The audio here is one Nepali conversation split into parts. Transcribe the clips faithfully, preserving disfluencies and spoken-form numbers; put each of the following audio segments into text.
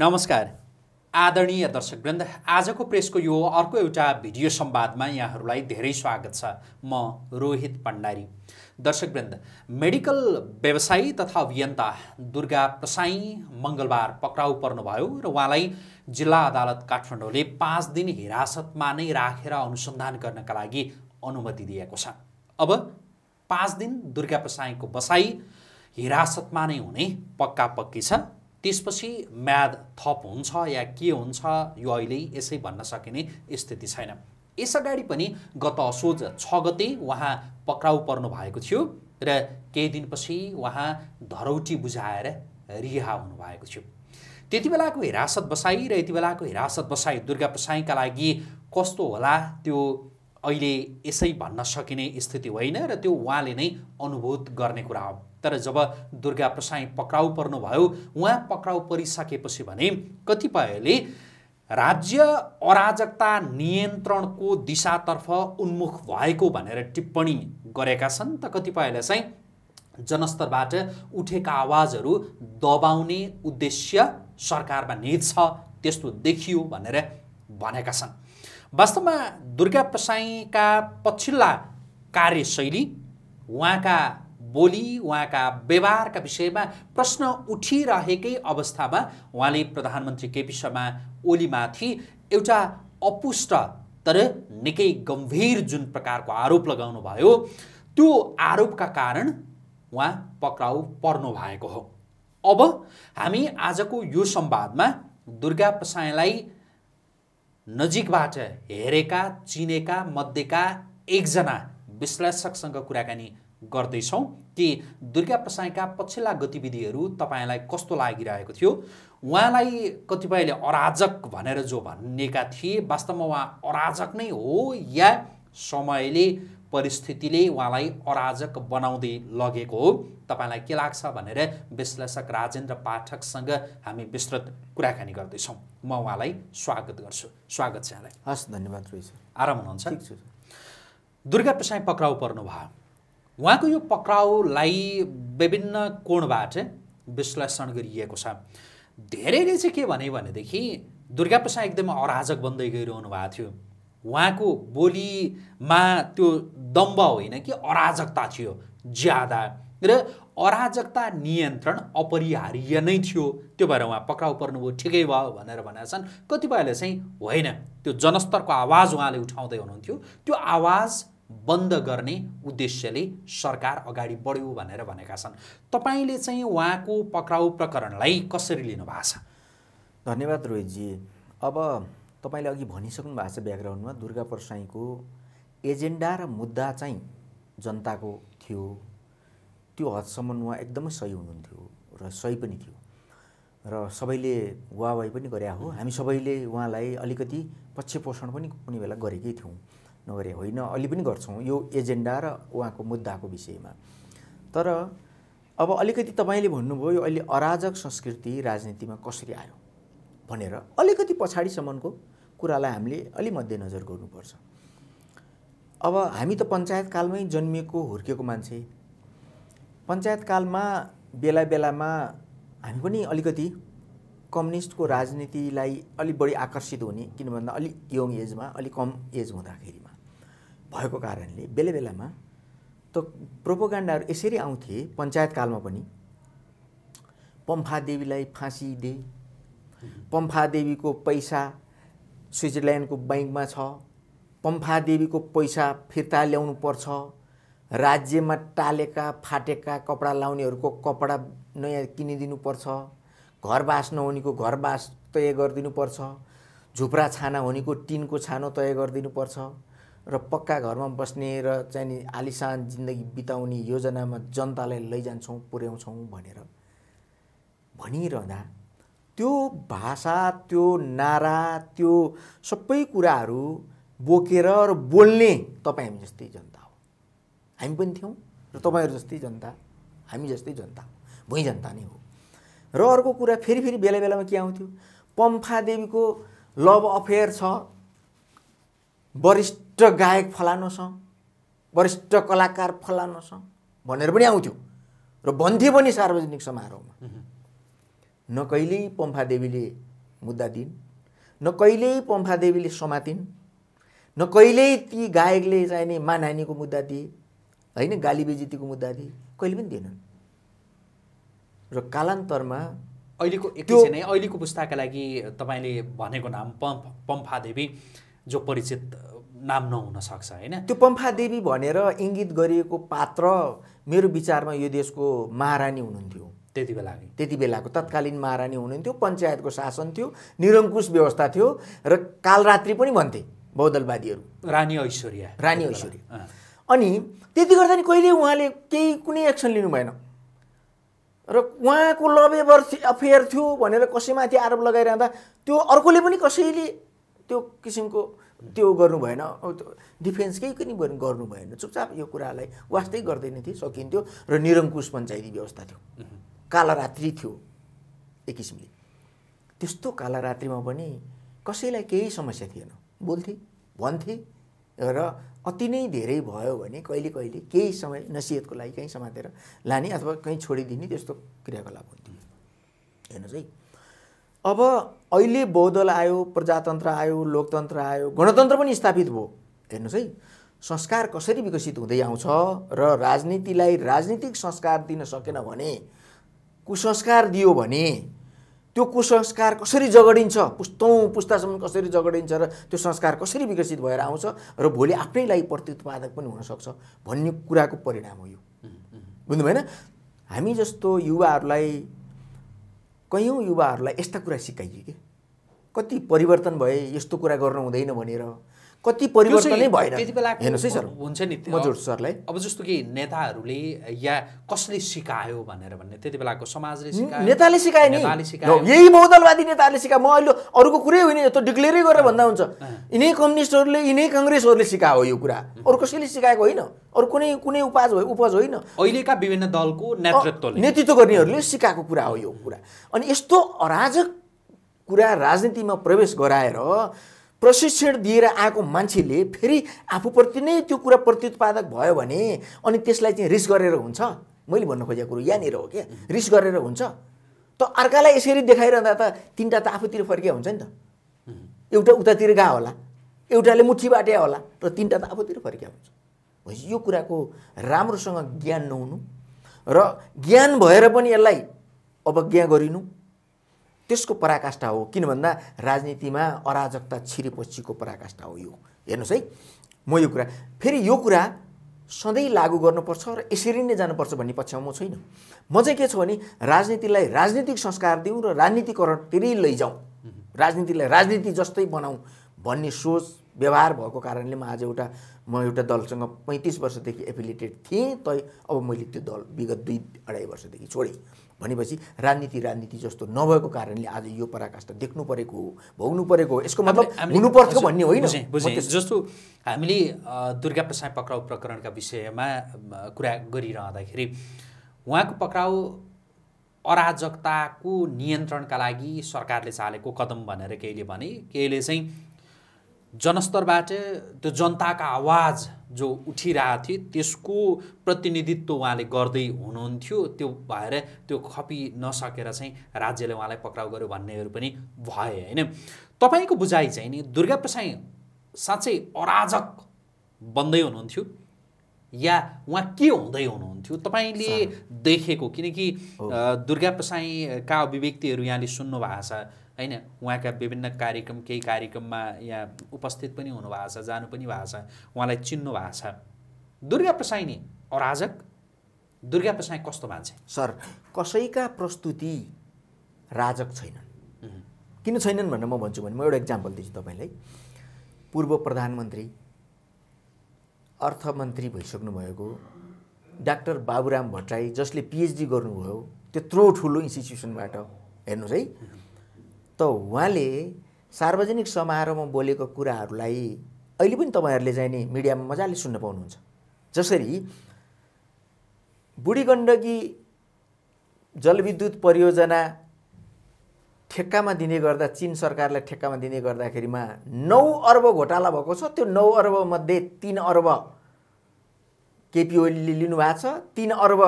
नमस्कार आदरणीय दर्शकवृन्द, आजको प्रेसको यो अर्को एउटा भिडियो संवादमा यहाँहरुलाई धेरै स्वागत छ। म रोहित पण्डारी। दर्शकवृन्द, मेडिकल व्यवसायी तथा अभियन्ता दुर्गा प्रसाईँ मंगलबार पक्राउ पर्नुभयो र उहाँलाई जिल्ला अदालत काठमाडौँले पाँच दिन हिरासतमा नै राखेर अनुसन्धान गर्नका लागि अनुमति दिएको छ। अब पाँच दिन दुर्गा प्रसाईँको बसाई हिरासतमा नै हुने पक्का पक्की छ। त्यसपछि म्याद थप हुन्छ या के हुन्छ यो अहिले यसै भन्न सकिने स्थिति छैन। यसअगाडि पनि गत असोज छ गते उहाँ पक्राउ पर्नु भएको थियो र केही दिनपछि उहाँ धरौटी बुझाएर रिहा हुनु भएको थियो। त्यति बेलाको हिरासत बसाई र यति बेलाको हिरासत बसाई दुर्गा प्रसाईँका लागि कस्तो होला त्यो अहिले यसै भन्न सकिने स्थिति होइन र त्यो उहाँले नै अनुभूत गर्ने कुरा हो। तर जब दुर्गा प्रसाईँ पक्राउ पर्नुभयो, उहाँ पक्राउ परिसकेपछि भने कतिपयले राज्य अराजकता नियन्त्रणको दिशातर्फ उन्मुख भएको भनेर टिप्पणी गरेका छन् त कतिपयले चाहिँ जनस्तरबाट उठेका आवाजहरू दबाउने उद्देश्य सरकारमा निहित छ त्यस्तो देखियो भनेर भनेका छन्। वास्तवमा दुर्गा प्रसाईँका पछिल्ला कार्यशैली, उहाँका बोली, उहाँका व्यवहारका विषयमा प्रश्न उठिरहेकै अवस्थामा उहाँले प्रधानमन्त्री केपी शर्मा ओलीमाथि एउटा अपुष्ट तर निकै गम्भीर जुन प्रकारको आरोप लगाउनु भयो, त्यो आरोपका कारण उहाँ पक्राउ पर्नु भएको हो। अब हामी आजको यो संवादमा दुर्गा प्रसाईँलाई नजिकबाट हेरेका, चिनेका मध्येका एकजना विश्लेषकसँग कुराकानी गर्दै छौं कि दुर्गा प्रसाईँका पछिल्ला गतिविधिहरू तपाईलाई कस्तो लागिरहेको थियो। उहाँलाई कतिपयले अराजक भनेर जो भन्नेका थिए, वास्तवमा उहाँ अराजक नै हो या समयले परिस्थितिले उहाँलाई अराजक बनाउँदै लगेको हो, तपाईलाई के लाग्छ भनेर विश्लेषक राजेन्द्र पाठकसँग हामी विस्तृत कुराकानी गर्दै छौं। म उहाँलाई स्वागत गर्छु। स्वागत छ यहाँलाई। हस्, धन्यवाद रोहित सर। आराम हुनुहुन्छ? ठीक छु। दुर्गा प्रसाईँ पक्राउ पर्नुभयो। उहाँको यो पक्राउलाई विभिन्न कोणबाट विश्लेषण गरिएको छ। धेरैले चाहिँ के भने भनेदेखि दुर्गा प्रसाईँ एकदमै अराजक बन्दै गइरहनु भएको थियो। उहाँको बोलीमा त्यो दम्ब होइन कि अराजकता थियो ज्यादा र अराजकता नियन्त्रण अपरिहार्य नै थियो, त्यो भएर उहाँ पक्राउ पर्नुभयो, ठिकै भयो भनेर भनेका छन्। कतिपयले चाहिँ होइन, त्यो जनस्तरको आवाज उहाँले उठाउँदै हुनुहुन्थ्यो, त्यो आवाज बन्द गर्ने उद्देश्यले सरकार अगाडि बढ्यो भनेर भनेका छन्। तपाईले चाहिँ उहाँको पक्राउ प्रकरणलाई कसरी लिनु भएको छ? धन्यवाद रोहितजी। अब तपाईले अघि भनिसक्नु भएको छ ब्याकग्राउन्डमा दुर्गा प्रसाईँको एजेन्डा र मुद्दा चाहिँ जनताको थियो। त्यो हदसम्म उहाँ एकदमै सही हुनुहुन्थ्यो र सही पनि थियो र सबैले वाहवाही पनि गरे हो। हामी सबैले उहाँलाई अलिकति पक्षपोषण पनि कुनै बेला गरेकै थियौँ, नगरे होइन, अलि पनि गर्छौं यो एजेन्डा र उहाँको मुद्दाको विषयमा। तर अब अलिकति तपाईले भन्नुभयो यो अहिले अराजक संस्कृति राजनीतिमा कसरी आयो भनेर, अलिकति पछाडीसम्मको कुरालाई हामीले अलि मध्यनजर गर्नुपर्छ। अब हामी त पञ्चायत कालमै जन्मिएको हुर्केको मान्छे, पञ्चायत कालमा बेला बेलामा हामी पनि अलिकति कम्युनिस्टको राजनीतिलाई अलि बढी आकर्षित हुने, किन भन्दा अलि यङ एजमा, अलि कम एज हुँदाखेरिमा भएको कारणले बेला बेलामा त प्रोपोगण्डाहरु यसरी आउँथे। पञ्चायत कालमा पनि पम्फा देवीलाई फाँसी दे, पम्फा देवीको पैसा स्विजरल्यान्डको बैंकमा छ, पम्फा देवीको पैसा फिर्ता ल्याउनु पर्छ, राज्यमा टालेका फाटेका कपडा लाउनेहरुको कपडा नयाँ किनिदिनु पर्छ, घरबास नहुनेको घरबास तय गरिदिनु पर्छ, झुप्रा छाना हुनेको टिनको छानो तय गरिदिनु पर्छ र पक्का घरमा बस्ने र चाहिँ नि आलिशान जिन्दगी बिताउने योजनामा जनतालाई लैजान्छौँ पुर्याउँछौँ भनेर भनिरहँदा त्यो भाषा, त्यो नारा, त्यो सबै कुराहरू बोकेर र बोल्ने तपाईँ हामी जस्तै जनता हो। हामी पनि थियौँ र तपाईँहरू जस्तै जनता, हामी जस्तै जनता हो, भुइँ जनता नै हो। र अर्को कुरा फेरि फेरि बेला बेलामा के आउँथ्यो, पम्फा देवीको लभ अफेयर छ वरिष्ठ गायक फलानोसँग, वरिष्ठ कलाकार फलानोसँग भनेर पनि आउँथ्यो र भन्थे पनि सार्वजनिक समारोहमा। न कहिल्यै पम्फा देवीले मुद्दा दिन न कहिले पम्फादेवीले समातिन् न कहिले ती गायकले चाहिने मानहानिको मुद्दा दिए हैन गाली बेइज्जतीको मुद्दा दिए कहिले पनि दिएनन् र कालान्तरमा अहिलेको एकैछिन नै अहिलेको पुस्ताका लागि तपाईले भनेको नाम पम्फादेवी जो परिचित नाम नहुन सक्छ हैन त्यो पम्फादेवी भनेर इंगित गरिएको पात्र मेरो विचारमा यो देशको महारानी हुनुहुन्थ्यो त्यति बेला त्यति बेलाको तत्कालीन महारानी हुनुहुन्थ्यो पञ्चायतको शासन थियो निरंकुश व्यवस्था थियो र कालरात्री पनि भन्थे बहुदलवादीहरु रानी ऐश्वर्या रानी ऐश्वर्या अनि त्यति गर्दा नि कहिले उहाँले केही कुनै एक्सन लिनु भएन र उहाँको लभ अफेयर थियो भनेर कसैमाथि आरोप लगाइरांदा त्यो अर्कोले पनि कसैले त्यो किसिमको त्यो गर्नु भएन डिफेन्स केही पनि गर्नु भएन चुपचाप यो कुरालाई वास्तै गर्दैन थिए सकिन्थ्यो र निरंकुश पञ्चायती व्यवस्था थियो कालरात्री थियो एक किसिमले त्यस्तो कालरात्रिमा पनि कसैलाई केही समस्या थिएन बोल्थे भन्थे र अति नै धेरै भयो भने कहिले कहिले केही समय नसीहतको लागि कहीं समातेर लानी अथवा कहीं छोडिदिने त्यस्तो क्रियाकलाप हुन्थ्यो हैन चाहिँ अब अहिले बहुदल आयो प्रजातन्त्र आयो लोकतन्त्र आयो गणतन्त्र पनि स्थापित भयो हेर्नुस् है संस्कार कसरी विकसित हुँदै आउँछ र राजनीतिलाई राजनीतिक संस्कार दिन सकेन भने कुसंस्कार दियो भने त्यो कुसंस्कार कसरी जगडिन्छ पुस्तौं पुस्तासम्म कसरी जगडिन्छ र त्यो संस्कार कसरी विकसित भएर आउँछ र भोलि आफ्नै लागि प्रतिउत्पादक पनि हुन सक्छ भन्ने कुराको परिणाम हो यो बुझ्नु भएन हामी जस्तो युवाहरुलाई कयौं युवाहरुलाई यस्ता कुरा सिकाइयो के कति परिवर्तन भए यस्तो कुरा गर्न हुँदैन भनेर कति परिवर्तन नै भएन हेर्नुस् है सर हुन्छ नि म जोड सरलाई अब जस्तो कि नेताहरुले या कसले सिकायो भनेर भन्ने त्यतिबेलाको समाजले सिकायो नेताले सिकाए नि यही बहुदलवादी नेताले सिका म अहिले अरुको कुरै होइन यो त डिक्लेरै गरेर भन्दा हुन्छ इनै कम्युनिस्टहरुले इनै कांग्रेसहरुले सिकायो यो कुरा अरु कसैले सिकाएको होइन अरु कुनै कुनै उपज हो उपज होइन अहिलेका विभिन्न दलको नेतृत्वले नेतृत्व गर्नेहरुले सिकाएको कुरा हो यो कुरा अनि यस्तो अराजक कुरा राजनीतिमा प्रवेश गराएर प्रशिक्षण दिएर आएको मान्छेले फेरि आफूप्रति नै त्यो कुरा प्रतिउत्पादक भयो भने अनि त्यसलाई चाहिँ रिस गरेर हुन्छ मैले भन्न खोजेको कुरा यानेर हो के रिस गरेर हुन्छ त अर्कालाई यसरी देखाइरहँदा त तीनटा त आफूतिर फर्किया हुन्छ नि त एउटा उतातिर गा होला एउटाले मुट्ठी बाटे होला र तीनटा त आफूतिर फर्किया हुन्छ भन्छ यो कुराको राम्रोसँग ज्ञान नहुनु र ज्ञान भएर पनि यसलाई अवज्ञा गरिनु त्यसको पराकाष्ठा हो किन भन्दा राजनीतिमा अराजकता छिरेपछिको पराकाष्ठा हो यो हेर्नुस् है म यो कुरा फेरि यो कुरा सधैं लागू गर्नुपर्छ र यसरी नै जानुपर्छ भन्ने पक्षमा म छैन म चाहिँ के छ भने राजनीतिलाई राजनीतिक संस्कार दिउँ र राजनीतिकरणतिर लैजाउँ राजनीतिलाई राजनीति जस्तै बनाउँ भन्ने सोच व्यवहार भएको कारणले म आज एउटा म एउटा दलसँग पैंतीस वर्षदेखि एफिलिएटेड थिएँ तर अब मैले त्यो दल विगत दुई अढाई वर्षदेखि छोडेँ भनेपछि राजनीति राजनीति जस्तो नभएको कारणले आज यो पराकाष्ठा देख्नु परेको हो भोग्नु परेको हो यसको मतलब हुनु पर्थ्यो भन्ने होइन जस्तो हामीले दुर्गा प्रसाईँ पक्राउ प्रकरणका विषयमा कुरा गरिरहँदाखेरि उहाँको पक्राउ अराजकताको नियन्त्रणका लागि सरकारले चालेको कदम भनेर केहीले भने केहीले चाहिँ जनस्तरबाट त्यो जनताका आवाज जो उठिरहेको थियो त्यसको प्रतिनिधित्व उहाँले गर्दै हुनुहुन्थ्यो त्यो भएर त्यो खपी नसकेर चाहिँ राज्यले उहाँलाई पक्राउ गर्यो भन्नेहरु पनि भए हैन तपाईको बुझाइ चाहिँ नि दुर्गा प्रसाईँ साच्चै अराजक बन्दै हुनुहुन्थ्यो या उहाँ के हुँदै हुनुहुन्थ्यो तपाईले देखेको किनकि दुर्गा प्रसाईँका अभिव्यक्तिहरु यहाँले सुन्नु भएको छ हैन उहाँका विभिन्न कार्यक्रम केही कार्यक्रममा यहाँ उपस्थित पनि हुनु भएको छ जानु पनि भएको छ उहाँलाई चिन्नु भएको छ दुर्गा प्रसाईँ नि अराजक दुर्गा प्रसाईँ कस्तो मान्छे सर कसैका प्रस्तुति राजक छैनन् किन छैनन् भनेर म भन्छु भने म एउटा एक्जाम्पल दिन्छु तपाईलाई पूर्व प्रधानमन्त्री अर्थमन्त्री भइसक्नु भएको डाक्टर बाबुराम भट्टराई जसले पीएचडी गर्नुभयो त्यत्रो ठूलो इन्स्टिट्युसनबाट हेर्नुस् है तो उहाँले सार्वजनिक समारोहमा बोलेको कुराहरूलाई अहिले पनि तपाईहरुले चाहिँ नि मिडियामा मजाले सुन्न पाउनुहुन्छ जसरी बुढी गण्डकी जलविद्युत परियोजना ठेक्कामा दिने गर्दा चीन सरकारलाई ठेक्कामा दिने गर्दाखेरिमा नौ अर्ब घोटाला भएको छ त्यो नौ अर्ब मध्ये तीन अर्ब केपीओलीले लिनु भएको छ तीन अर्ब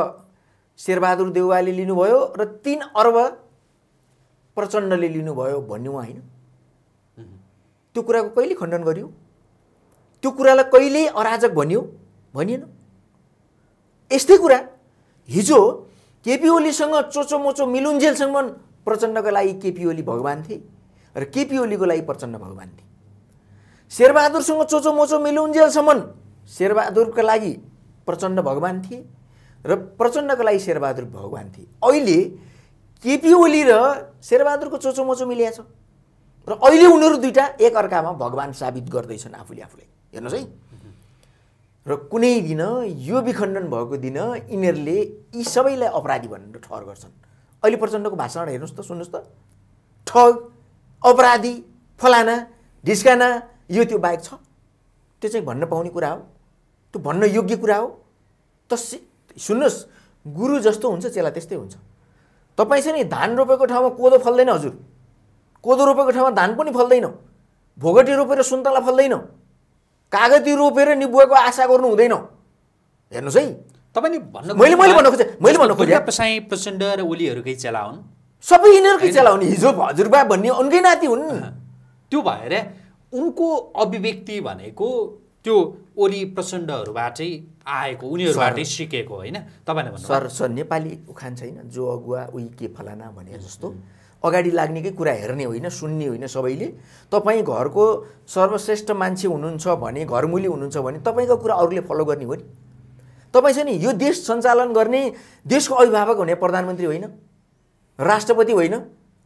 शेरबहादुर देउवाले लिनुभयो र तीन अर्ब प्रचण्डले लिनुभयो भन्नु हैन त्यो कुराको कहिले खण्डन गरियो त्यो कुरालाई कहिले अराजक भन्यो भनिएन यस्तै कुरा हिजो केपी ओलीसँग चोचोमोचो मिलुन्जेलसम्म प्रचण्डको लागि केपी ओली भगवान थिए र केपी ओलीको लागि प्रचण्ड भगवान थिए शेरबहादुरसँग चोचोमोचो मिलुन्जेलसम्म शेरबहादुरको लागि प्रचण्ड भगवान थिए र प्रचण्डको लागि शेरबहादुर भगवान थिए अहिले केपी ओली र शेरबहादुरको चोचोमोचो मिलिया छ र अहिले उनीहरु दुईटा एक अर्कामा भगवान साबित गर्दै छन् आफूले आफूलाई हेर्नुस् है र कुनै दिन यो विखण्डन भएको दिन इनेरले यी सबैलाई अपराधी भनेर ठहर गर्छन् अहिले प्रचण्डको भाषण हेर्नुस् त सुन्नुस् त ठग अपराधी फलाना ढिस्काना यो त्यो बाहेक छ त्यो चाहिँ भन्न पाउने कुरा हो त्यो भन्न योग्य कुरा हो त सुन्नुस् गुरु जस्तो हुन्छ चेला त्यस्तै हुन्छ तपाई चाहिँ नि धान रोपेको ठाउँमा कोदो फल्दैन हजुर कोदो रोपेको ठाउँमा धान पनि फल्दैन भोगटी रोपेर सुन्तला फल्दैन कागती रोपेर निबुवाको आशा गर्नु हुँदैन हेर्नुस् है तपाईले भन्नु मैले मैले भन्न खोजे मैले भन्न खोजे प्रसाईँ प्रचण्ड र ओलीहरुकै चेला हुन् सबै इनरकै चेला हुन् हिजो हजुरबा भन्ने उनकै नाति हुन् त्यो भएर उनको अभिव्यक्ति भनेको त्यो ओली प्रचण्डहरुबाटै आएको उनीहरुबाटै सिकेको हैन तपाईले भन्नु सर सर नेपाली उखान छैन जो अगुवा उही के फलाना भने जस्तो अगाडि लाग्नेकै कुरा हेर्ने होइन सुन्ने होइन सबैले तपाई घरको सर्वश्रेष्ठ मान्छे हुनुहुन्छ भने घरमुली हुनुहुन्छ भने तपाईको कुरा अरूले फलो गर्ने हो नि तपाई चाहिँ नि यो देश सञ्चालन गर्ने देशको अभिभावक हुने प्रधानमन्त्री होइन राष्ट्रपति होइन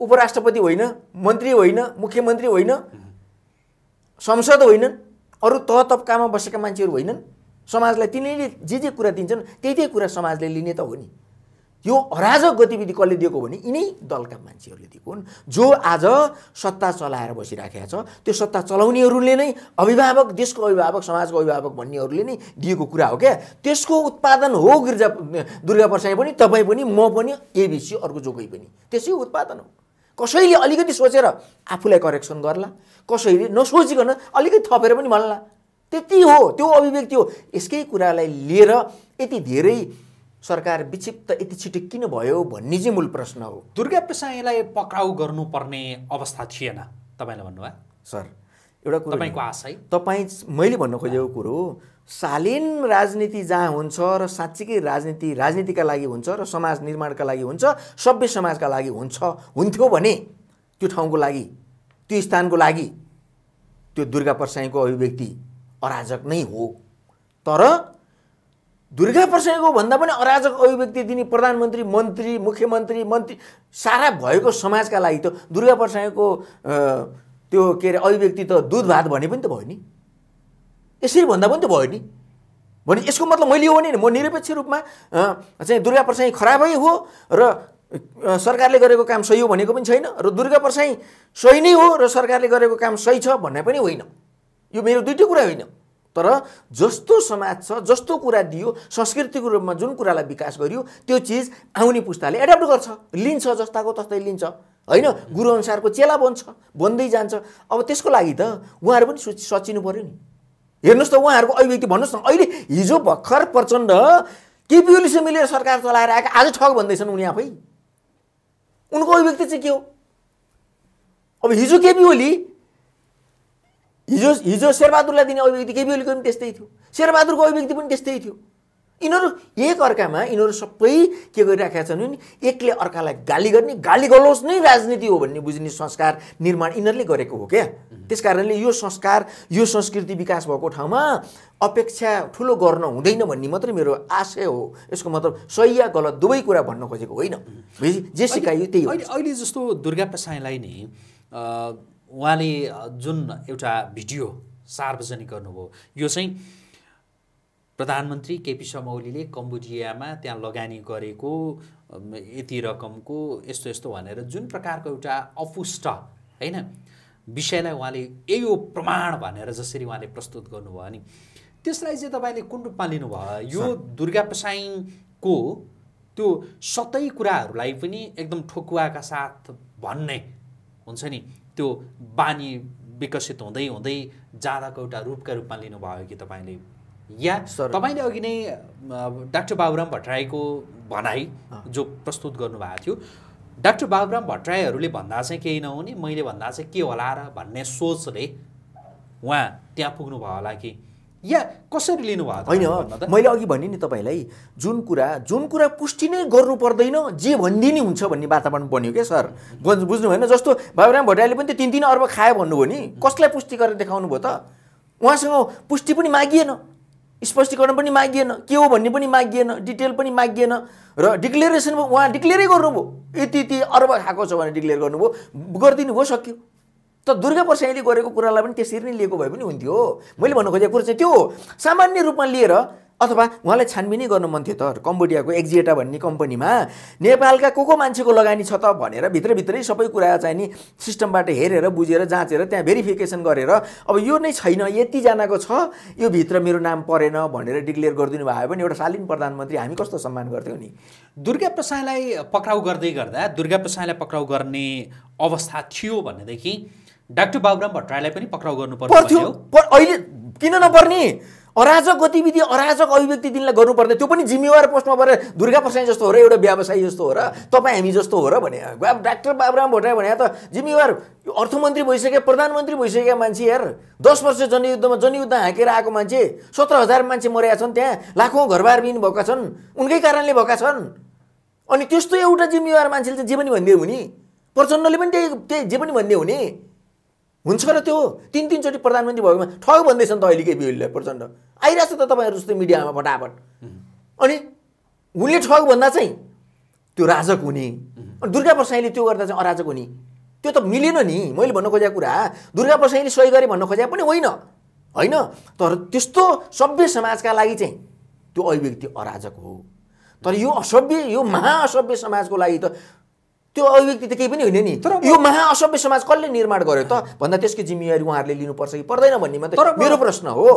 उपराष्ट्रपति होइन मन्त्री होइन मुख्यमन्त्री होइन संसद होइनन् अरू तह तबकामा बसेका मान्छेहरु होइनन् समाजलाई तिनीले जे जे कुरा दिन्छन् त्यही त्यही कुरा समाजले लिने त हो नि यो अराजक गतिविधि कसले दिएको भने यिनै दलका मान्छेहरुले दिएको हुन् जो आज सत्ता चलाएर बसिराखेका छ त्यो सत्ता चलाउनेहरुले नै अभिभावक देशको अभिभावक समाजको अभिभावक भन्नेहरुले नै दिएको कुरा हो के त्यसको उत्पादन हो गिर्जा दुर्गा प्रसाईँ पनि तपाई पनि म पनि एबीसी अर्को जोकै पनि त्यसै उत्पादन हो कसैले अलिकति सोचेर आफूलाई करेक्सन गर्ला कसैले नसोचिकन अलिकति थपेर पनि भन्ला त्यति हो त्यो अभिव्यक्ति हो यसकै कुरालाई लिएर यति धेरै सरकार विक्षिप्त यति छिटो किन भयो भन्ने चाहिँ मूल प्रश्न हो दुर्गा प्रसाईँलाई पक्राउ गर्नुपर्ने अवस्था थिएन तपाईले भन्नुभयो सर एउटा कुरा तपाईको आशा है तपाई मैले भन्न खोजेको कुरा शालीन राजनीति जहाँ हुन्छ र साच्चै राजनीति राजनीतिका लागि हुन्छ र समाज निर्माणका लागि हुन्छ सभ्य समाजका लागि हुन्छ हुन्थ्यो भने त्यो ठाउँको लागि त्यो स्थानको लागि त्यो दुर्गा प्रसाईँको अभिव्यक्ति अराजक नै हो तर दुर्गा प्रसाईँको भन्दा पनि अराजक अभिव्यक्ति दिने प्रधानमन्त्री मन्त्री मुख्यमन्त्री मन्त्री सारा भएको समाजका लागि त दुर्गा प्रसाईँको त्यो के अरे अभिव्यक्ति त दूध भात भने पनि त भयो नि यसरी भन्दा पनि त भयो नि भने यसको मतलब मैले यो भने नि म निरपेक्ष रूपमा चाहिँ दुर्गा प्रसाईँ खराबै हो र सरकारले गरेको काम सही हो भनेको पनि छैन र दुर्गा प्रसाईँ सही नै हो र सरकारले गरेको काम सही छ भन्ने पनि होइन यो मेरो दुईटै कुरा होइन तर जस्तो समाज छ जस्तो कुरा दियो संस्कृतिको रूपमा जुन कुरालाई विकास गरियो त्यो चीज आउने पुस्ताले एडप्ट गर्छ लिन्छ जस्ताको तस्तै लिन्छ हैन गुरु अनुसारको चेला बन्छ बन्दै जान्छ अब त्यसको लागि त उहाँहरु पनि सोचिनु पर्यो नि हेर्नुस् त उहाँहरुको अभिव्यक्ति भन्नुस् न अहिले हिजो भर्खर प्रचण्ड केपी ओलीसँग मिलेर सरकार चलाएर आएका आज ठग भन्दैछन् उनी आफै उनको अभिव्यक्ति चाहिँ के हो अब हिजो केपी ओली हिजो हिजो शेरबहादुरलाई दिने अभिव्यक्ति केपी ओलीको पनि त्यस्तै थियो शेरबहादुरको अभिव्यक्ति पनि त्यस्तै थियो इनहरु एक अर्कामा इनहरु सबै के गरिराखेका छन् नि एकले अर्कालाई गाली गर्ने गाली गलोच नै राजनीति हो भन्ने बुझ्ने संस्कार निर्माण इनहरुले गरेको हो के त्यसकारणले यो संस्कार यो संस्कृति विकास भएको ठाउँमा अपेक्षा ठूलो गर्न हुँदैन भन्ने मात्र मेरो आशय हो यसको मतलब सही या गलत दुवै कुरा भन्न खोजेको होइन जे सिकायो त्यही हो अहिले जस्तो दुर्गा प्रसाईँलाई नि उहाँले जुन एउटा भिडियो सार्वजनिक गर्नुभयो यो चाहिँ प्रधानमन्त्री केपी शर्मा ओलीले कम्बोडियामा त्यहाँ लगानी गरेको यति रकमको यस्तो यस्तो भनेर जुन प्रकारको एउटा अपुष्ट हैन विषयलाई उहाँले यही हो प्रमाण भनेर जसरी उहाँले प्रस्तुत गर्नुभयो नि त्यसलाई चाहिँ तपाईले कुन रूपमा लिनुभयो यो दुर्गा प्रसाईँको त्यो सतै कुराहरूलाई पनि एकदम ठोकुवाका साथ भन्ने हुन्छ नि त्यो बानी विकसित हुँदै हुँदै जादाको एउटा रूपका रूपमा लिनुभयो कि तपाईले या तपाईले अघि नै डाक्टर बाबुराम भट्टराईको भनाई जो प्रस्तुत गर्नुभएको थियो डाक्टर बाबुराम भट्टराईहरुले भन्दा चाहिँ केही नहुने मैले भन्दा चाहिँ के होला र भन्ने सोचले उहाँ त्यहाँ पुग्नु भयो होला कि या कसरी लिनु भएको हैन। मैले अघि भनि नि तपाईलाई जुन कुरा जुन कुरा पुष्टि नै गर्नु पर्दैन जे भन्दिनी हुन्छ भन्ने वातावरण बन्यो के सर बुझ्नु भएन। जस्तो बाबुराम भट्टराईले पनि त्यो तीन तीन अर्ब खाए भन्नु भो नि कसलाई पुष्टि गरेर देखाउनु भो त। उहाँसँग पुष्टि पनि मागिएन, स्पष्टीकरण पनि मागिएन, के हो भन्ने पनि मागिएन, डिटेल पनि मागिएन र डिक्लेरेसन उहाँ डिक्लेरै गर्नुभयो यति यति अर्ब खाएको छ भने डिक्लेयर गर्नुभयो गरिदिनु भयो सक्यो। त दुर्गा प्रसाईँले गरेको कुरालाई पनि त्यसरी नै लिएको भए पनि हुन्थ्यो। मैले भन्नु खोजेको कुरा चाहिँ त्यो सामान्य रूपमा लिएर अथवा उहाँलाई छानबिन गर्न मन थियो त कम्बोडियाको एक्जिएटा भन्ने कम्पनीमा नेपालका को को मान्छेको लगानी छ त भनेर भित्रभित्रै सबै कुरा चाहिँ नि सिस्टमबाट हेरेर बुझेर जाँचेर त्यहाँ भेरिफिकेसन गरेर अब यो नै छैन यतिजनाको छ यो भित्र मेरो नाम परेन भनेर डिक्लेयर गरिदिनु भए पनि एउटा शालीन प्रधानमन्त्री हामी कस्तो सम्मान गर्थ्यौँ नि। दुर्गा प्रसाईँलाई पक्राउ गर्दै गर्दा दुर्गा प्रसाईँलाई पक्राउ गर्ने अवस्था थियो भनेदेखि डाक्टर बाबुराम भट्टराईलाई पनि पक्राउ गर्नुपर्थ्यो अहिले किन नपर्ने। अराजक गतिविधि अराजक अभिव्यक्ति दिनलाई गर्नुपर्ने त्यो पनि जिम्मेवार पोस्टमा परेर दुर्गा प्रसाईँ जस्तो हो र एउटा व्यवसायी जस्तो हो र तपाईँ हामी जस्तो हो र भने अब डाक्टर बाबुराम भट्टराई भने त जिम्मेवार अर्थमन्त्री भइसक्यो प्रधानमन्त्री भइसकेका मान्छे यार दस वर्ष जनयुद्धमा जनयुद्ध हाँकेर आएको मान्छे सत्र हजार मान्छे मरेका छन् त्यहाँ लाखौँ घरबार बिन भएका छन् उनकै कारणले भएका छन्। अनि त्यस्तो एउटा जिम्मेवार मान्छेले चाहिँ जे पनि भन्दै हुने प्रचण्डले पनि त्यही त्यही जे पनि भन्दै हुने हुन्छ र त्यो तीन तीनचोटि प्रधानमन्त्री भएकोमा ठग भन्दैछन् त अहिलेकै बिउले प्रचण्ड आइरहेछ त तपाईँहरू जस्तै मिडियामा फटाफट। अनि उनले ठग भन्दा चाहिँ त्यो राजक हुने अनि दुर्गा प्रसाईँले त्यो गर्दा चाहिँ अराजक हुने त्यो त मिलेन नि। मैले भन्न खोजेको कुरा दुर्गा प्रसाईँले सही गरे भन्न खोजेको पनि होइन होइन तर त्यस्तो सभ्य समाजका लागि चाहिँ त्यो अभिव्यक्ति अराजक हो। तर यो असभ्य यो महाअसभ्य समाजको लागि त त्यो अभिव्यक्ति त केही पनि होइन नि। तर यो महाअसभ्य समाज कसले निर्माण गर्यो त भन्दा त्यसको जिम्मेवारी उहाँहरूले लिनुपर्छ कि पर्दैन भन्ने मात्र मेरो प्रश्न हो।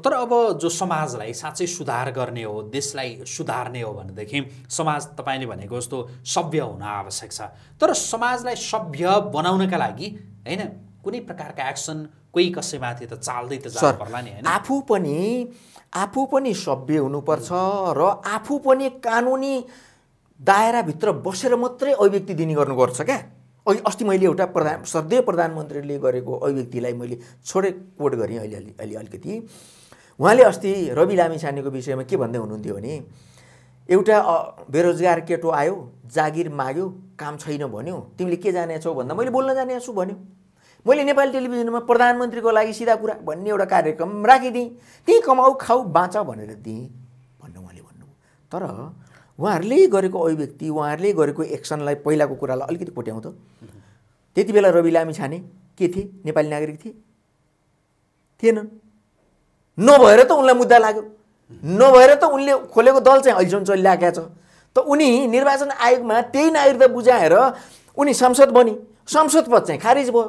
तर अब जो समाजलाई साँच्चै सुधार गर्ने हो देशलाई सुधार्ने हो भनेदेखि समाज तपाईँले भनेको जस्तो सभ्य हुन आवश्यक छ। तर समाजलाई सभ्य बनाउनका लागि हैन कुनै प्रकारका एक्सन कोही कसैमाथि त चाल्दै त जानु पर्ला नि हैन। आफू पनि आफू पनि सभ्य हुनुपर्छ र आफू पनि कानुनी दायरा भित्र बसेर मात्रै अभिव्यक्ति दिने गर्नुपर्छ क्या। अघि अस्ति मैले एउटा प्रधान सद्य प्रधानमन्त्रीले गरेको अभिव्यक्तिलाई मैले छोडे कोट गरेँ अहिले अलि अलिकति। उहाँले अस्ति रबी लामिछानेको विषयमा के भन्दै हुनुहुन्थ्यो भने एउटा बेरोजगार केटो आयो जागिर माग्यो काम छैन भन्यो तिमीले के जानेछौ भन्दा मैले बोल्न जानेछु भन्यो। मैले नेपाली टेलिभिजनमा प्रधानमन्त्रीको लागि सिधा कुरा भन्ने एउटा कार्यक्रम राखिदिएँ त्यही कमाऊ खाऊ बाँच भनेर दिएँ भन्नु उहाँले भन्नु। तर उहाँहरूले गरेको अभिव्यक्ति उहाँहरूले गरेको एक्सनलाई पहिलाको कुरालाई अलिकति कोट्याउँ त त्यति बेला रवि लामिछाने के थिए नेपाली नागरिक थिए थिएनन् नभएर त उनलाई मुद्दा लाग्यो नभएर त उनले खोलेको दल चाहिँ अहिलेसम्म चलिरहेको छ। त उनी निर्वाचन आयोगमा त्यही नागरिकता बुझाएर उनी सांसद बने सांसद पद चाहिँ खारिज भयो।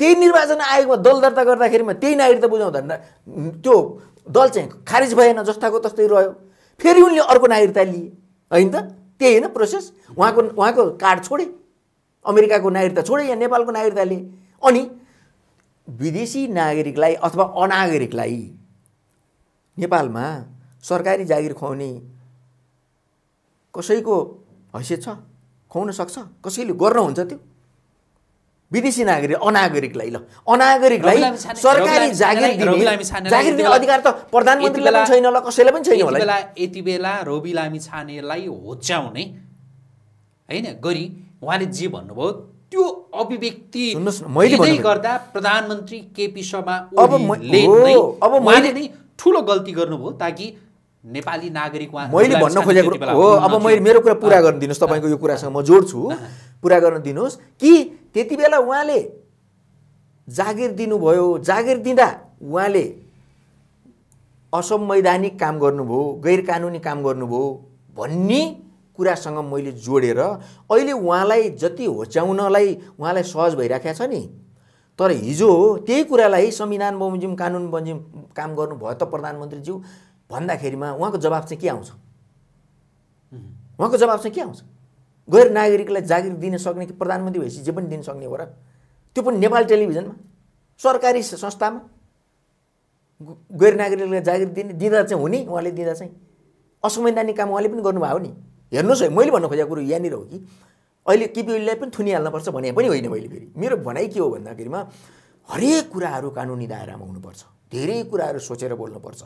त्यही निर्वाचन आयोगमा दल दर्ता गर्दाखेरिमा त्यही नागरिकता बुझाउँदा त्यो दल चाहिँ खारिज भएन जस्ताको तस्तै रह्यो फेरि उनले अर्को नागरिकता लिए हैन त त्यही हैन प्रोसेस। उहाँको उहाँको कार्ड छोडे अमेरिकाको नागरिकता छोडे या नेपालको नागरिकता लिए। अनि विदेशी नागरिकलाई अथवा अनागरिकलाई नेपालमा सरकारी जागिर खुवाउने कसैको हैसियत छ खुवाउन सक्छ कसैले गर्न हुन्छ त्यो विदेशी नागरिक अनागरिकलाई ल अनागरिकलाई सरकारी जागिर दिने जागिर दिने अधिकार त प्रधानमन्त्रीलाई पनि छैन होला कसैलाई पनि छैन होला। यति बेला रबी लामिछानेलाई होच्याउने हैन गरी उहाँले जे भन्नुभयो त्यो अभिव्यक्ति मैले गर्दा प्रधानमन्त्री केपी शर्मा ओलीले नै अब मैले नै ठूलो गल्ती गर्नुभयो ताकि नेपाली नागरिक उहाँ मैले भन्न खोजेको हो। अब मैले मेरो कुरा पूरा गर्न दिनुस् तपाईको यो कुरासँग म जोड्छु पूरा गर्न दिनुस् कि त्यति बेला उहाँले जागिर दिनुभयो जागिर दिँदा उहाँले असंवैधानिक काम गर्नुभयो गैरकानुनी काम गर्नुभयो भन्ने कुरासँग मैले जोडेर अहिले उहाँलाई जति होच्याउनलाई उहाँलाई सहज भइराखेको छ नि। तर हिजो त्यही कुरालाई संविधान बमोजिम कानुन बमोजिम काम गर्नुभयो त प्रधानमन्त्रीज्यू भन्दाखेरिमा उहाँको जवाब चाहिँ के आउँछ उहाँको जवाब चाहिँ के आउँछ गैर नागरिकलाई जागिर दिन सक्ने कि प्रधानमन्त्री भएपछि जे पनि दिन सक्ने हो र त्यो पनि नेपाल टेलिभिजनमा सरकारी संस्थामा गैर नागरिकलाई जागिर दिने दिँदा चाहिँ हुने उहाँले दिँदा चाहिँ असंवैधानिक काम उहाँले पनि गर्नुभयो नि। हेर्नुहोस् है मैले भन्न खोजेको कुरो यहाँनिर हो कि अहिले केपीओलीलाई पनि थुनिहाल्न पर्छ भने पनि होइन। मैले फेरि मेरो भनाइ के हो भन्दाखेरिमा हरेक कुराहरु कानुनी दायरामा हुनुपर्छ, धेरै कुराहरु सोचेर बोल्नुपर्छ।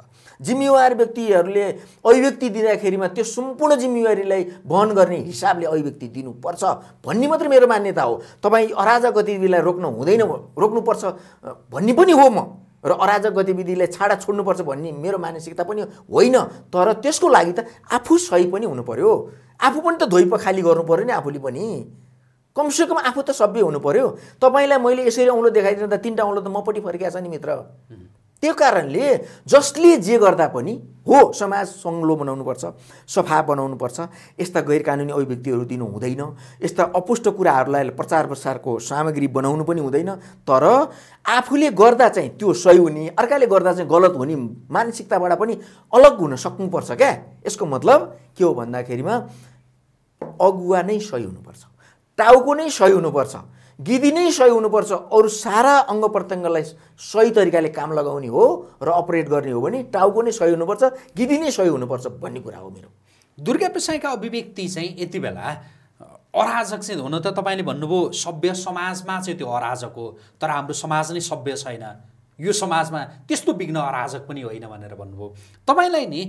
जिम्मेवार व्यक्तिहरुले अभिव्यक्ति दिँदाखेरिमा त्यो सम्पूर्ण जिम्मेवारीलाई वहन गर्ने हिसाबले अभिव्यक्ति दिनुपर्छ भन्ने मात्र मेरो मान्यता हो। तपाई अराजक गतिविधिलाई रोक्न हुँदैन, रोक्नुपर्छ भन्ने पनि हो म, र अराजक गतिविधिलाई छाडा छोड्नुपर्छ भन्ने मेरो मानसिकता पनि होइन। तर त्यसको लागि त आफू सही पनि हुनु पर्यो, आफू पनि त धोइ पखाली गर्नु पर्यो नि। आफूले पनि कमसेकम आफू त सभ्य हुनु पर्यो। तपाईलाई मैले यसरी औँलो देखाइदिँदा तीनटा औँलो त मपट्टि फर्किया छ नि मित्र। त्यो कारणले जसले जे गर्दा पनि हो समाज सङ्लो बनाउनुपर्छ, सफा बनाउनुपर्छ। यस्ता गैरकानुनी अभिव्यक्तिहरू दिनु हुँदैन, यस्ता अपुष्ट कुराहरूलाई प्रचार प्रसारको सामग्री बनाउनु पनि हुँदैन। तर आफूले गर्दा चाहिँ त्यो सही हुने, अर्काले गर्दा चाहिँ गलत हुने मानसिकताबाट पनि अलग हुन सक्नुपर्छ क्या। यसको मतलब के हो भन्दाखेरिमा अगुवा नै सही हुनुपर्छ, टाउको नै सही हुनुपर्छ, गिदी नै सही हुनुपर्छ। अरु सारा अंग प्रत्यङ्गलाई सही तरिकाले काम लगाउने हो र अपरेट गर्ने हो भने टाउको नै सही हुनुपर्छ, गिदी नै सही हुनुपर्छ भन्ने कुरा हो मेरो। दुर्गा प्रसाईँका अभिव्यक्ति चाहिँ यति बेला अराजक चाहिँ हुन त तपाईले भन्नुभयो सभ्य समाजमा चाहिँ त्यो अराजक हो, तर हाम्रो समाज नै सभ्य छैन, यो समाजमा त्यस्तो बिग्न अराजक पनि होइन भनेर भन्नुभयो। तपाईलाई नि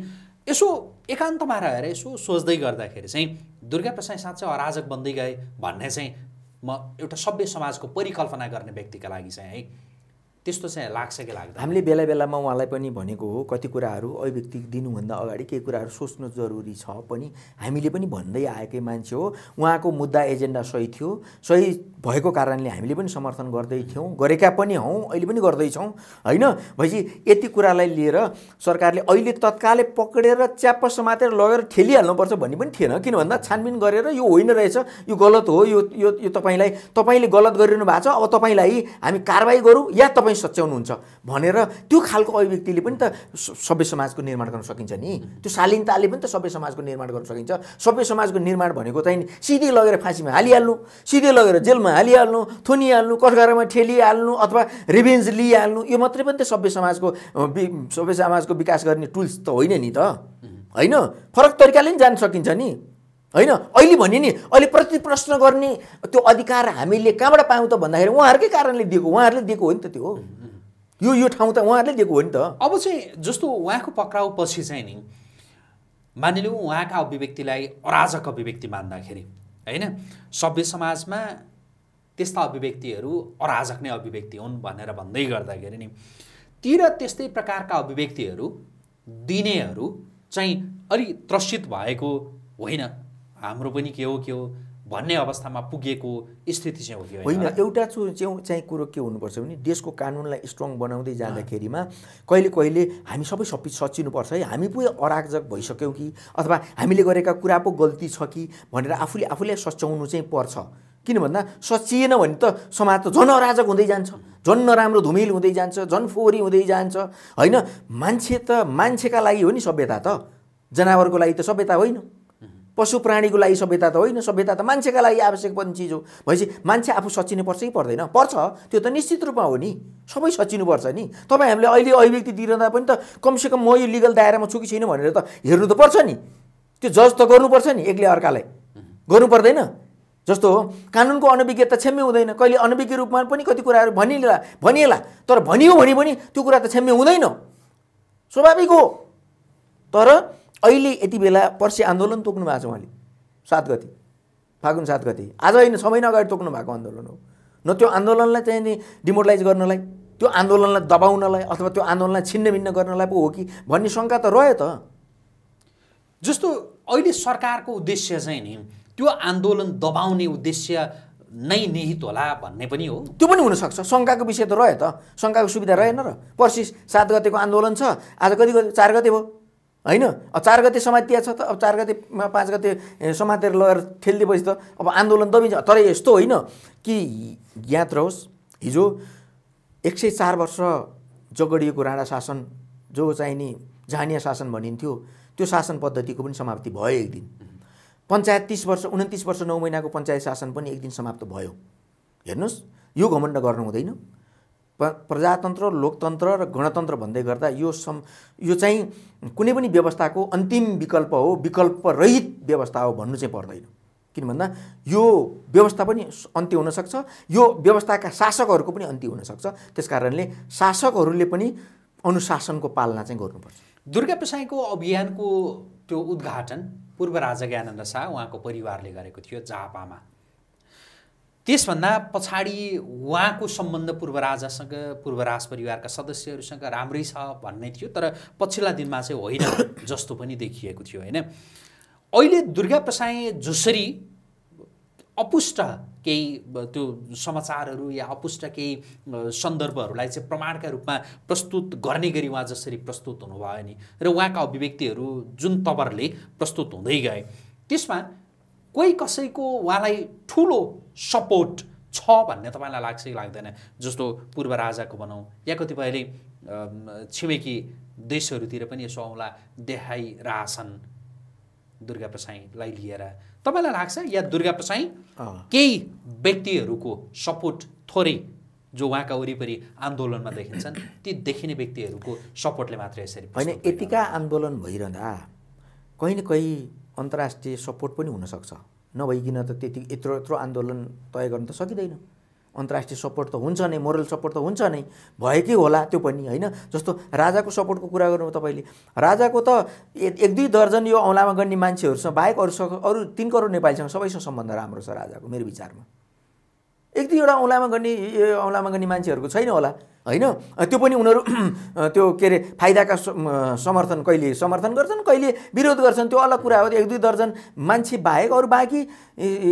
यसो एकान्तमा रहेर यसो सोच्दै गर्दाखेरि चाहिँ दुर्गा प्रसाईँ साँच्चै अराजक बन्दै गए भन्ने चाहिँ म एउटा सभ्य समाजको परिकल्पना गर्ने व्यक्तिका लागि चाहिँ है त्यस्तो चाहिँ लाग्छ कि लाग्दैन? हामीले बेला बेलामा उहाँलाई पनि भनेको हो कति कुराहरू अभिव्यक्ति दिनुभन्दा अगाडि केही कुराहरू सोच्नु जरुरी छ पनि। हामीले पनि भन्दै आएकै मान्छे हो, उहाँको मुद्दा एजेन्डा सही थियो, सही भएको कारणले हामीले पनि समर्थन गर्दै थियौँ, गरेका पनि हौँ, अहिले पनि गर्दैछौँ हैन। भएपछि यति कुरालाई लिएर सरकारले अहिले तत्कालै पक्रेर च्याप्प समातेर लगेर ठेलिहाल्नुपर्छ भन्ने पनि थिएन। किन भन्दा छानबिन गरेर यो होइन रहेछ, यो गलत हो, यो यो तपाईलाई तपाईले गलत गरिरहनु भएको छ, अब तपाईलाई हामी कारबाही गरौँ या तपाईँ सच्याउनुहुन्छ भनेर त्यो खालको अभिव्यक्तिले पनि त सभ्य समाजको निर्माण गर्न सकिन्छ नि। त्यो शालीनताले पनि त सभ्य समाजको निर्माण गर्न सकिन्छ। सभ्य समाजको निर्माण भनेको चाहिँ सिधै लगेर फाँसीमा हालिहाल्नु, सिधै लगेर जेलमा हालिहाल्नु, थुनिहाल्नु, कठघरामा ठेलिहाल्नु अथवा रिभेन्ज लिइहाल्नु, यो मात्रै पनि त सभ्य समाजको सभ्य समाजको विकास गर्ने टुल्स त होइन नि त हैन। फरक तरिकाले नि जान सकिन्छ नि हैन। अहिले भने नि अहिले प्रतिप्रश्न गर्ने त्यो अधिकार हामीले कहाँबाट पायौँ त भन्दाखेरि उहाँहरुकै कारणले दिएको, उहाँहरुले दिएको हो नि त त्यो। यो यो ठाउँ त उहाँहरुले दिएको हो नि त। अब चाहिँ जस्तो उहाँको पक्राउ पछि चाहिँ नि मानिलिउँ उहाँका अभिव्यक्तिलाई अराजक अभिव्यक्ति मान्दाखेरि हैन, सभ्य समाजमा त्यस्ता अभिव्यक्तिहरू अराजक नै अभिव्यक्ति हुन् भनेर भन्दै गर्दाखेरि नि तिर त्यस्तै प्रकारका अभिव्यक्तिहरू दिनेहरू चाहिँ अलि त्रसित भएको होइन, हाम्रो पनि के हो के हो भन्ने अवस्थामा पुगेको स्थिति चाहिँ हो कि होइन? एउटा चाहिँ कुरो के हुनुपर्छ भने देशको कानुनलाई स्ट्रङ बनाउँदै जाँदाखेरिमा कहिले कहिले हामी सबै सबै सच्चिनुपर्छ है, हामी पुरै अराजक भइसक्यौँ कि अथवा हामीले गरेका कुरा पो गल्ती छ कि भनेर आफूले आफूलाई सच्याउनु चाहिँ पर्छ। किन भन्दा सचिएन भने त समाज त झन् अराजक हुँदै जान्छ, झन् नराम्रो धुमिल हुँदै जान्छ, झन् फोहोरी हुँदै जान्छ होइन। मान्छे त मान्छेका लागि हो नि सभ्यता, त जनावरको लागि त सभ्यता होइन, पशु प्राणीको लागि सभ्यता त होइन। सभ्यता त मान्छेका लागि आवश्यक पनि चिज हो। भएपछि मान्छे आफू सचिनु पर्छ कि पर्दैन? पर्छ, त्यो त निश्चित रूपमा हो नि, सबै सचिनुपर्छ नि। तपाईँ हामीले अहिले अभिव्यक्ति दिइरहँदा पनि त कमसेकम म यो लिगल दायरामा छु कि छैन भनेर त हेर्नु त पर्छ नि, त्यो जज त गर्नुपर्छ नि, एकले अर्कालाई गर्नु पर्दैन। जस्तो कानुनको अनभिज्ञता क्षम्य हुँदैन, कहिले अनभिज्ञ रूपमा पनि कति कुराहरू भनिएला भनिएला तर भनियो भने पनि त्यो कुरा त क्षम्य हुँदैन, स्वाभाविक हो। तर अहिले यति बेला पर्सि आन्दोलन तोक्नु भएको छ उहाँले, सात गति फागुन सात गति आज होइन छ महिना अगाडि तोक्नु भएको आन्दोलन हो न। त्यो आन्दोलनलाई चाहिँ नि डिमोटलाइज गर्नलाई, त्यो आन्दोलनलाई दबाउनलाई अथवा त्यो आन्दोलनलाई छिन्नभिन्न गर्नलाई पो हो कि भन्ने शङ्का त रह्यो त। जस्तो अहिले सरकारको उद्देश्य चाहिँ नि त्यो आन्दोलन दबाउने उद्देश्य नै निहित होला भन्ने पनि हो, त्यो पनि हुनसक्छ। शङ्काको विषय त रह्यो त, शङ्काको सुविधा रहेन र। पर्सि सात गतेको आन्दोलन छ, आज कति गते? चार गते भयो हैन। अब चार गते समातिया छ त अब चार गतेमा पाँच गते समातेर लगेर ठेलिदिएपछि त अब आन्दोलन दबिन्छ। तर यस्तो होइन कि याद रहोस् हिजो एक सय चार वर्ष जगडिएको राणा शासन, जो चाहिँ नि जहानिया शासन भनिन्थ्यो, त्यो शासन पद्धतिको पनि समाप्ति भयो एक दिन। पञ्चायत तीस वर्ष उन्तिस वर्ष नौ महिनाको पञ्चायत शासन पनि एक दिन समाप्त भयो। हेर्नुहोस्, यो घमण्ड गर्नु हुँदैन। प्रजातन्त्र, लोकतन्त्र र गणतन्त्र भन्दै गर्दा यो सम यो चाहिँ कुनै पनि व्यवस्थाको अन्तिम विकल्प हो, विकल्प रहित व्यवस्था हो भन्नु चाहिँ पर्दैन। किन भन्दा यो व्यवस्था पनि अन्त्य हुन सक्छ, यो व्यवस्थाका शासकहरुको पनि अन्त्य हुन सक्छ। त्यसकारणले शासकहरुले पनि अनुशासनको पालना चाहिँ गर्नुपर्छ। दुर्गा प्रसाईँको अभियानको त्यो उद्घाटन पूर्व राजा ज्ञानानन्द शाह उहाँको परिवारले गरेको थियो जापामा। त्यसभन्दा पछाडी उहाँको सम्बन्ध पूर्व राजासँग पूर्व राज परिवारका सदस्यहरुसँग राम्रै छ भन्ने थियो, तर पछिल्ला दिनमा चाहिँ होइन जस्तो पनि देखिएको थियो हैन। अहिले दुर्गा प्रसाईँ जसरी अपुष्ट केही त्यो समाचारहरू या अपुष्ट केही सन्दर्भहरूलाई चाहिँ प्रमाणका रूपमा प्रस्तुत गर्ने गरी उहाँ जसरी प्रस्तुत हुनुभयो नि र उहाँका अभिव्यक्तिहरू जुन तवरले प्रस्तुत हुँदै गए त्यसमा कोही कसैको उहाँलाई ठूलो सपोर्ट छ भन्ने तपाईलाई लाग्छ कि लाग्दैन? जस्तो पूर्व राजाको बनाऊ या कतिपयले छिमेकी देशहरूतिर पनि यसो औँला देखाइराछन् दुर्गा प्रसाईँलाई लिएर, तपाईलाई लाग्छ या दुर्गा प्रसाईँ केही व्यक्तिहरुको सपोर्ट थोरै जो वहाँका वरिपरि आन्दोलनमा देखिन्छन् ती देखिने व्यक्तिहरुको सपोर्टले मात्र यसरी हैन? यतिका आन्दोलन भइरहँदा कहीं न कहीं अन्तर्राष्ट्रिय सपोर्ट पनि हुन सक्छ, नभइकिन त त्यति यत्रो यत्रो आन्दोलन तय गर्न त सकिदैन। अन्तर्राष्ट्रिय सपोर्ट त हुन्छ नै, मोरल सपोर्ट त हुन्छ नै, भएकै होला त्यो पनि हैन। जस्तो राजाको सपोर्टको कुरा गर्नु तपाईले, राजाको त एक दुई दर्जन यो औलामा गन्ने मान्छेहरुसँग बाहेक अरुसँग अरु तीन करोड नेपालीसँग सबैसँग सम्बन्ध राम्रो छ राजाको, मेरो विचारमा। एक दुई एउटा औलामा गन्ने औलामा गन्ने मान्छेहरुको छैन होला हैन। त्यो पनि उनीहरु त्यो के रे फाइदाका समर्थन कहिले समर्थन गर्छन् कहिले विरोध गर्छन् त्यो अलग कुरा हो। एक दुई दर्जन मान्छे बाहेक अरु बाकी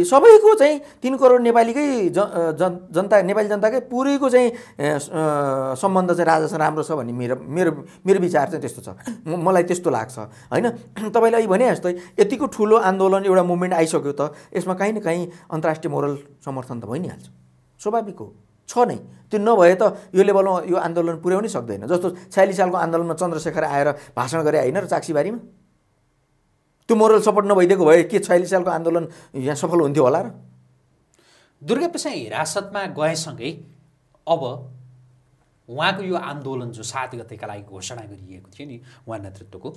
सबैको चाहिँ तीन करोड नेपालीकै जनता नेपाली जनताकै पुरैको चाहिँ सम्बन्ध चाहिँ राजासँग राम्रो छ भन्ने मेरो मेरो मेरो विचार चाहिँ त्यस्तो छ, मलाई त्यस्तो लाग्छ हैन। तपाईलाई भने जस्तै यतिको ठूलो आन्दोलन एउटा मुभमेन्ट आइसक्यो त यसमा कहीं न कहीं अन्तर्राष्ट्रिय मोरल समर्थन त भइ नि हाल्छ, स्वाभाविक हो छ नै। त्यो नभए त यो लेभलमा यो आन्दोलन पुर्याउनै सक्दैन। जस्तो छयालिस सालको आन्दोलनमा चन्द्रशेखर आएर भाषण गरे हैन र चाक्सीबारीमा, त्यो मोरल सपोर्ट नभइदिएको भए के छयालिस सालको आन्दोलन यहाँ सफल हुन्थ्यो होला र? दुर्गा प्रसाईँ हिरासतमा गएसँगै अब उहाँको यो आन्दोलन जो सात गतेका लागि घोषणा गरिएको थियो नि उहाँ नेतृत्वको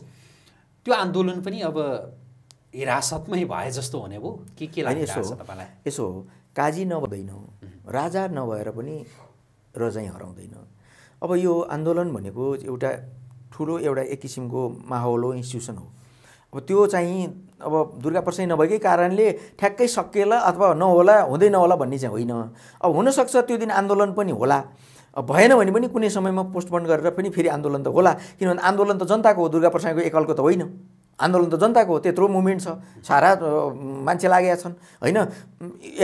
त्यो आन्दोलन पनि अब हिरासतमै भए जस्तो हुने भयो के के लाग्छ तपाईलाई? यसो काजी नबदैन, राजा नभएर पनि रजाई हराउँदैन। अब यो आन्दोलन भनेको एउटा ठूलो एउटा एक किसिमको माहौल हो, इन्स्टिट्युसन हो। अब त्यो चाहिँ अब दुर्गा प्रसाईँ नभएकै कारणले ठ्याक्कै सकिएला अथवा नहोला हुँदै नहोला भन्ने चाहिँ होइन। अब हुन सक्छ त्यो दिन आन्दोलन पनि होला, भएन भने पनि कुनै समयमा पोस्टपोन गरेर पनि फेरि आन्दोलन त होला, किनभने आन्दोलन त जनताको हो, दुर्गा प्रसाईँको एकलको त होइन। आन्दोलन त जनताको हो, त्यत्रो मुभमेन्ट छ, सारा मान्छे लागेका छन् हैन।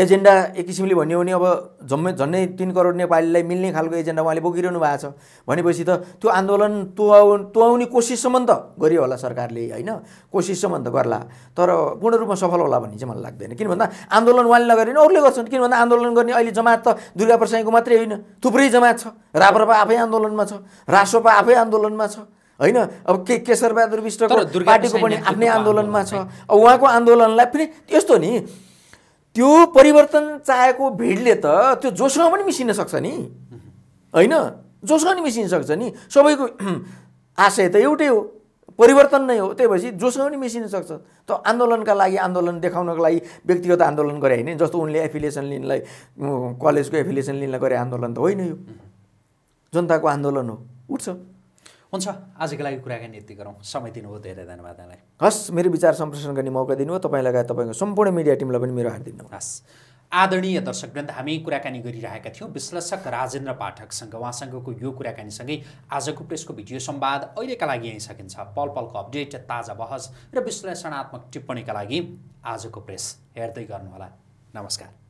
एजेन्डा एक किसिमले भन्यो भने अब जम्मै झन्नै तीन करोड नेपालीलाई मिल्ने खालको एजेन्डा उहाँले बोकिरहनु भएको छ भनेपछि त त्यो आन्दोलन तोआउ तोआउने कोसिससम्म त गरियो होला सरकारले हैन, कोसिससम्म त गर्ला तर पूर्ण रूपमा सफल होला भन्ने चाहिँ मलाई लाग्दैन। किन भन्दा आन्दोलन उहाँले नगरेन अरूले गर्छन्, किन भन्दा आन्दोलन गर्ने अहिले जमात त दुर्गा प्रसाईँको मात्रै होइन, थुप्रै जमात छ। राप्रपा आफै आन्दोलनमा छ, रासोपा आफै आन्दोलनमा छ हैन। अब के केशरबहादुर विष्टको पार्टीको पनि आफ्नै आन्दोलनमा छ। अब उहाँको आन्दोलनलाई फेरि त्यस्तो नि त्यो परिवर्तन चाहेको भिडले त त्यो जोसँग पनि मिसिन सक्छ नि हैन, जोसँग पनि मिसिन सक्छ नि। सबैको आशय त एउटै हो, परिवर्तन नै हो, त्यही भएपछि जोसँग पनि मिसिन सक्छ। त आन्दोलनका लागि आन्दोलन देखाउनको लागि व्यक्तिगत आन्दोलन गरे हैन, जस्तो उनले एफिलिएसन लिनलाई कलेजको एफिलिएसन लिनलाई गरे आन्दोलन त होइन, यो जनताको आन्दोलन हो। उठ्छ हुन्छ, आजको लागि कुराकानी यति गरौँ, समय दिनुभयो धेरै धन्यवाद तपाईलाई। हस्, मेरो विचार सम्प्रेषण गर्ने मौका दिनुभयो तपाईलाई लगायत तपाईँको सम्पूर्ण मिडिया टिमलाई पनि मेरो हार्दिक नमस्कार। हस्, आदरणीय दर्शकवृन्द, हामी कुराकानी गरिरहेका थियौँ विश्लेषक राजेन्द्र पाठकसँग। उहाँसँगको यो कुराकानीसँगै आजको प्रेसको भिडियो संवाद अहिलेका लागि यही सकिन्छ। पल पलको अपडेट, ताजा बहस र विश्लेषणात्मक टिप्पणीका लागि आजको प्रेस हेर्दै गर्नुहोला। नमस्कार।